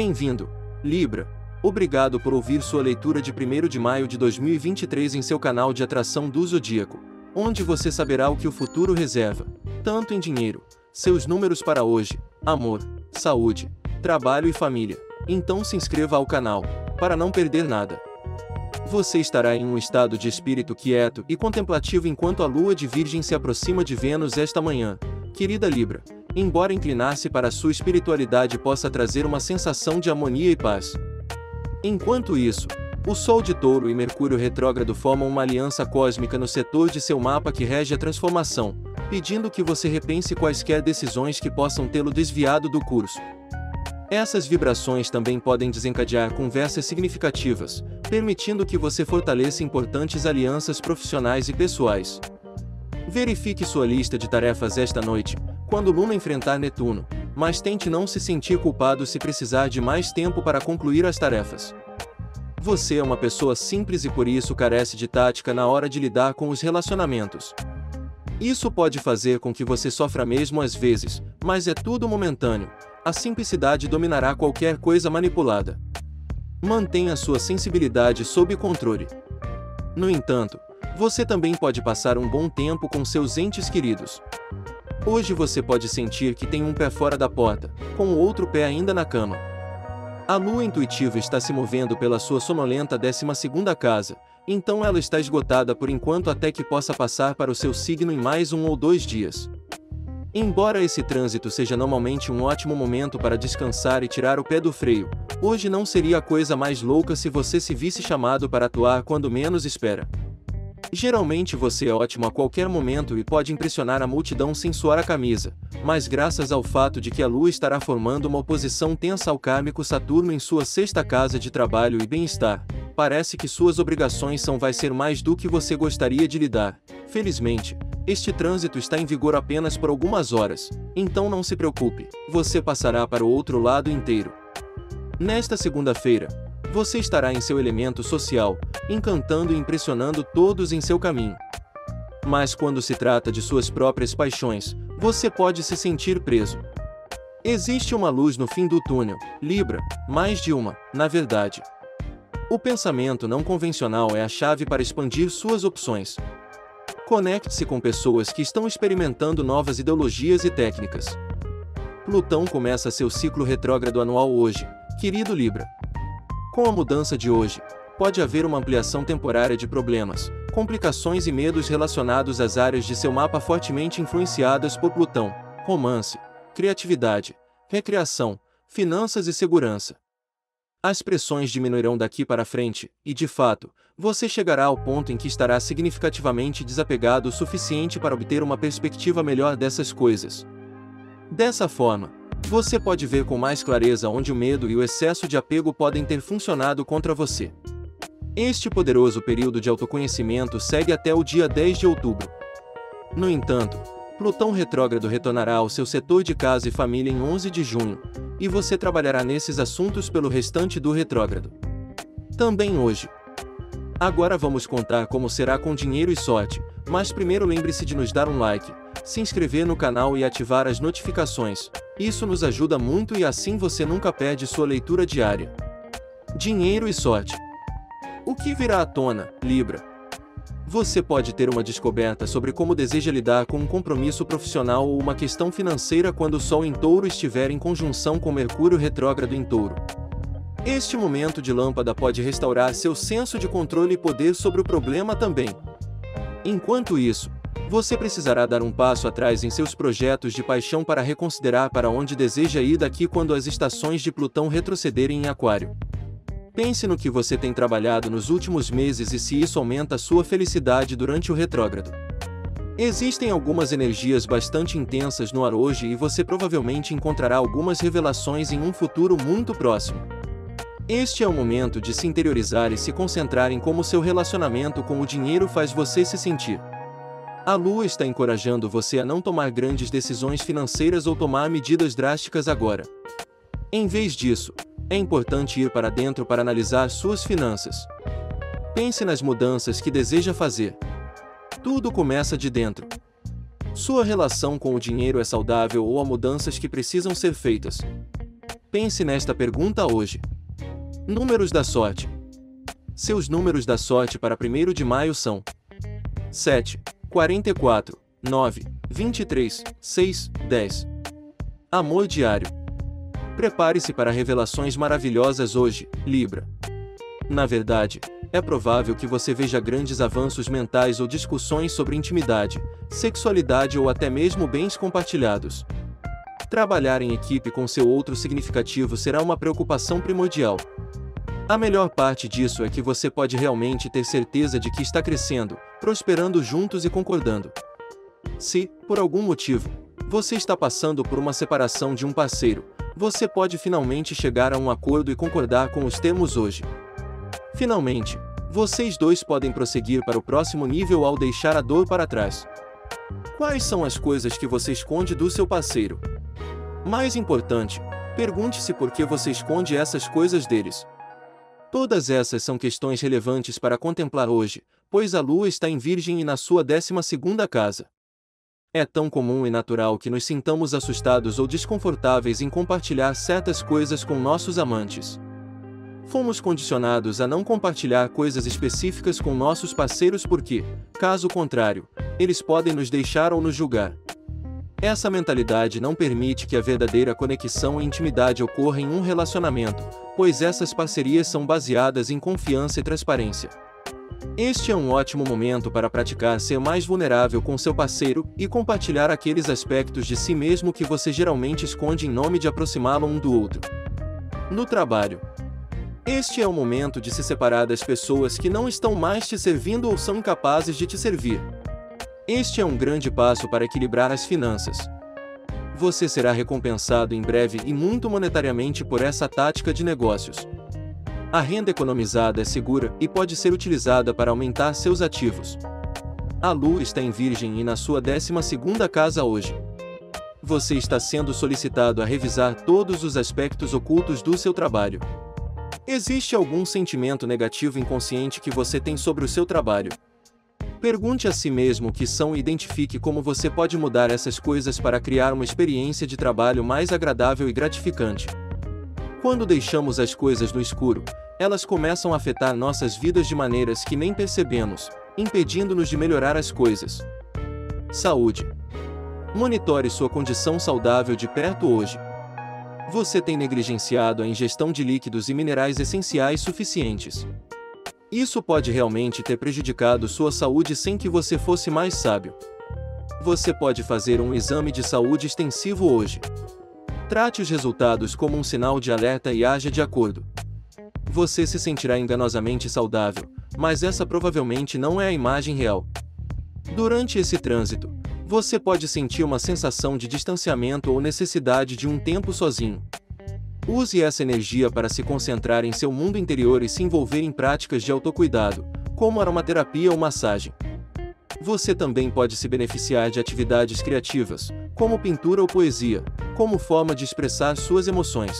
Bem-vindo, Libra! Obrigado por ouvir sua leitura de 1º de maio de 2023 em seu canal de atração do Zodíaco, onde você saberá o que o futuro reserva, tanto em dinheiro, seus números para hoje, amor, saúde, trabalho e família. Então se inscreva ao canal, para não perder nada. Você estará em um estado de espírito quieto e contemplativo enquanto a Lua de Virgem se aproxima de Vênus esta manhã, querida Libra. Embora inclinar-se para a sua espiritualidade possa trazer uma sensação de harmonia e paz. Enquanto isso, o Sol de Touro e Mercúrio retrógrado formam uma aliança cósmica no setor de seu mapa que rege a transformação, pedindo que você repense quaisquer decisões que possam tê-lo desviado do curso. Essas vibrações também podem desencadear conversas significativas, permitindo que você fortaleça importantes alianças profissionais e pessoais. Verifique sua lista de tarefas esta noite, quando Luna enfrentar Netuno, mas tente não se sentir culpado se precisar de mais tempo para concluir as tarefas. Você é uma pessoa simples e por isso carece de tática na hora de lidar com os relacionamentos. Isso pode fazer com que você sofra mesmo às vezes, mas é tudo momentâneo. A simplicidade dominará qualquer coisa manipulada. Mantenha sua sensibilidade sob controle. No entanto, você também pode passar um bom tempo com seus entes queridos. Hoje você pode sentir que tem um pé fora da porta, com o outro pé ainda na cama. A lua intuitiva está se movendo pela sua sonolenta 12ª casa, então ela está esgotada por enquanto até que possa passar para o seu signo em mais 1 ou 2 dias. Embora esse trânsito seja normalmente um ótimo momento para descansar e tirar o pé do freio, hoje não seria a coisa mais louca se você se visse chamado para atuar quando menos espera. Geralmente você é ótimo a qualquer momento e pode impressionar a multidão sem suar a camisa, mas graças ao fato de que a Lua estará formando uma oposição tensa ao kármico Saturno em sua 6ª casa de trabalho e bem-estar, parece que suas obrigações vai ser mais do que você gostaria de lidar. Felizmente, este trânsito está em vigor apenas por algumas horas, então não se preocupe, você passará para o outro lado inteiro. Nesta segunda-feira, você estará em seu elemento social, encantando e impressionando todos em seu caminho. Mas quando se trata de suas próprias paixões, você pode se sentir preso. Existe uma luz no fim do túnel, Libra, mais de uma, na verdade. O pensamento não convencional é a chave para expandir suas opções. Conecte-se com pessoas que estão experimentando novas ideologias e técnicas. Plutão começa seu ciclo retrógrado anual hoje, querido Libra. Com a mudança de hoje, pode haver uma ampliação temporária de problemas, complicações e medos relacionados às áreas de seu mapa fortemente influenciadas por Plutão: romance, criatividade, recreação, finanças e segurança. As pressões diminuirão daqui para frente, e de fato, você chegará ao ponto em que estará significativamente desapegado o suficiente para obter uma perspectiva melhor dessas coisas. Dessa forma, você pode ver com mais clareza onde o medo e o excesso de apego podem ter funcionado contra você. Este poderoso período de autoconhecimento segue até o dia 10 de outubro. No entanto, Plutão retrógrado retornará ao seu setor de casa e família em 11 de junho, e você trabalhará nesses assuntos pelo restante do retrógrado. Também hoje. Agora vamos contar como será com dinheiro e sorte, mas primeiro lembre-se de nos dar um like, se inscrever no canal e ativar as notificações. Isso nos ajuda muito e assim você nunca perde sua leitura diária. Dinheiro e sorte. O que virá à tona, Libra? Você pode ter uma descoberta sobre como deseja lidar com um compromisso profissional ou uma questão financeira quando o Sol em Touro estiver em conjunção com Mercúrio retrógrado em Touro. Este momento de lâmpada pode restaurar seu senso de controle e poder sobre o problema também. Enquanto isso, você precisará dar um passo atrás em seus projetos de paixão para reconsiderar para onde deseja ir daqui quando as estações de Plutão retrocederem em Aquário. Pense no que você tem trabalhado nos últimos meses e se isso aumenta a sua felicidade durante o retrógrado. Existem algumas energias bastante intensas no ar hoje e você provavelmente encontrará algumas revelações em um futuro muito próximo. Este é o momento de se interiorizar e se concentrar em como seu relacionamento com o dinheiro faz você se sentir. A Lua está encorajando você a não tomar grandes decisões financeiras ou tomar medidas drásticas agora. Em vez disso, é importante ir para dentro para analisar suas finanças. Pense nas mudanças que deseja fazer. Tudo começa de dentro. Sua relação com o dinheiro é saudável ou há mudanças que precisam ser feitas? Pense nesta pergunta hoje. Números da sorte. Seus números da sorte para 1º de maio são 7, 44, 9, 23, 6, 10. Amor diário. Prepare-se para revelações maravilhosas hoje, Libra. Na verdade, é provável que você veja grandes avanços mentais ou discussões sobre intimidade, sexualidade ou até mesmo bens compartilhados. Trabalhar em equipe com seu outro significativo será uma preocupação primordial. A melhor parte disso é que você pode realmente ter certeza de que está crescendo, prosperando juntos e concordando. Se, por algum motivo, você está passando por uma separação de um parceiro, você pode finalmente chegar a um acordo e concordar com os termos hoje. Finalmente, vocês dois podem prosseguir para o próximo nível ao deixar a dor para trás. Quais são as coisas que você esconde do seu parceiro? Mais importante, pergunte-se por que você esconde essas coisas deles. Todas essas são questões relevantes para contemplar hoje, pois a Lua está em Virgem e na sua 12ª casa. É tão comum e natural que nos sintamos assustados ou desconfortáveis em compartilhar certas coisas com nossos amantes. Fomos condicionados a não compartilhar coisas específicas com nossos parceiros porque, caso contrário, eles podem nos deixar ou nos julgar. Essa mentalidade não permite que a verdadeira conexão e intimidade ocorra em um relacionamento, pois essas parcerias são baseadas em confiança e transparência. Este é um ótimo momento para praticar ser mais vulnerável com seu parceiro e compartilhar aqueles aspectos de si mesmo que você geralmente esconde em nome de aproximá-lo um do outro. No trabalho. Este é o momento de se separar das pessoas que não estão mais te servindo ou são incapazes de te servir. Este é um grande passo para equilibrar as finanças. Você será recompensado em breve e muito monetariamente por essa tática de negócios. A renda economizada é segura e pode ser utilizada para aumentar seus ativos. A Lua está em Virgem e na sua 12ª casa hoje. Você está sendo solicitado a revisar todos os aspectos ocultos do seu trabalho. Existe algum sentimento negativo inconsciente que você tem sobre o seu trabalho? Pergunte a si mesmo o que são e identifique como você pode mudar essas coisas para criar uma experiência de trabalho mais agradável e gratificante. Quando deixamos as coisas no escuro, elas começam a afetar nossas vidas de maneiras que nem percebemos, impedindo-nos de melhorar as coisas. Saúde. Monitore sua condição saudável de perto hoje. Você tem negligenciado a ingestão de líquidos e minerais essenciais suficientes. Isso pode realmente ter prejudicado sua saúde sem que você fosse mais sábio. Você pode fazer um exame de saúde extensivo hoje. Trate os resultados como um sinal de alerta e aja de acordo. Você se sentirá enganosamente saudável, mas essa provavelmente não é a imagem real. Durante esse trânsito, você pode sentir uma sensação de distanciamento ou necessidade de um tempo sozinho. Use essa energia para se concentrar em seu mundo interior e se envolver em práticas de autocuidado, como aromaterapia ou massagem. Você também pode se beneficiar de atividades criativas, como pintura ou poesia, como forma de expressar suas emoções.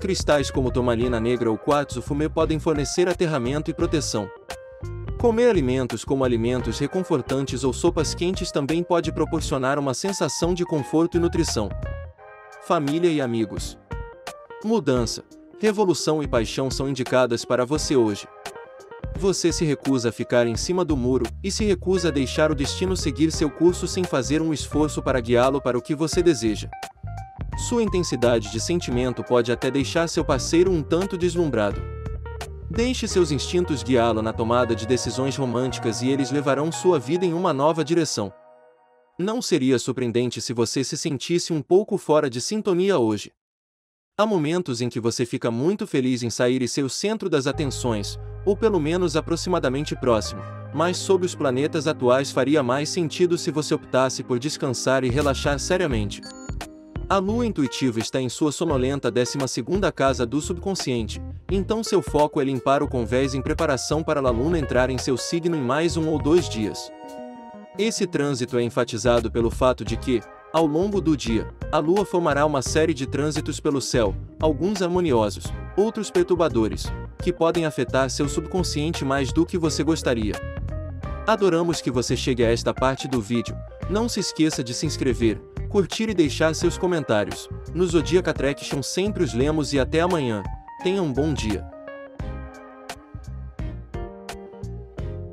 Cristais como turmalina negra ou quartzo fumê podem fornecer aterramento e proteção. Comer alimentos como alimentos reconfortantes ou sopas quentes também pode proporcionar uma sensação de conforto e nutrição. Família e amigos. Mudança, revolução e paixão são indicadas para você hoje. Você se recusa a ficar em cima do muro e se recusa a deixar o destino seguir seu curso sem fazer um esforço para guiá-lo para o que você deseja. Sua intensidade de sentimento pode até deixar seu parceiro um tanto deslumbrado. Deixe seus instintos guiá-lo na tomada de decisões românticas e eles levarão sua vida em uma nova direção. Não seria surpreendente se você se sentisse um pouco fora de sintonia hoje. Há momentos em que você fica muito feliz em sair e ser o centro das atenções, ou pelo menos aproximadamente próximo, mas sob os planetas atuais faria mais sentido se você optasse por descansar e relaxar seriamente. A Lua intuitiva está em sua sonolenta 12ª casa do subconsciente, então seu foco é limpar o convés em preparação para a Lua entrar em seu signo em mais 1 ou 2 dias. Esse trânsito é enfatizado pelo fato de que, ao longo do dia, a Lua formará uma série de trânsitos pelo céu, alguns harmoniosos, outros perturbadores, que podem afetar seu subconsciente mais do que você gostaria. Adoramos que você chegue a esta parte do vídeo, não se esqueça de se inscrever, curtir e deixar seus comentários. No Zodiac Attraction sempre os lemos e até amanhã. Tenha um bom dia.